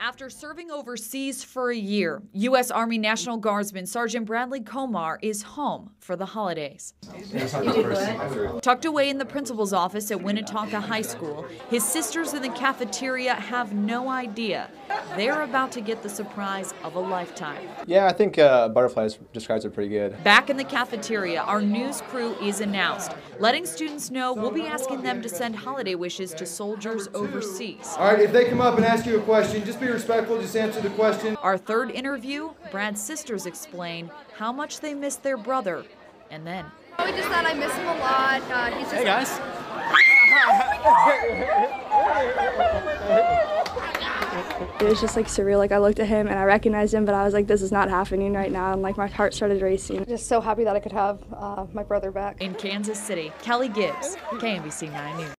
After serving overseas for a year, U.S. Army National Guardsman Sergeant Bradley Komar is home for the holidays. Tucked away in the principal's office at Winnetonka High School, his sisters in the cafeteria have no idea. They're about to get the surprise of a lifetime. Yeah, I think Butterflies describes it pretty good. Back in the cafeteria, our news crew is announced, letting students know we'll be asking them to send holiday wishes to soldiers overseas. All right, if they come up and ask you a question, just be respectful, just answer the question. Our third interview, Brad's sisters explain how much they miss their brother, and then. We just thought I miss him a lot. He's just hey guys. It was just like surreal. Like I looked at him and I recognized him, but I was like, this is not happening right now. And like my heart started racing. Just so happy that I could have my brother back. In Kansas City, Kelly Gibbs, KMBC 9 News.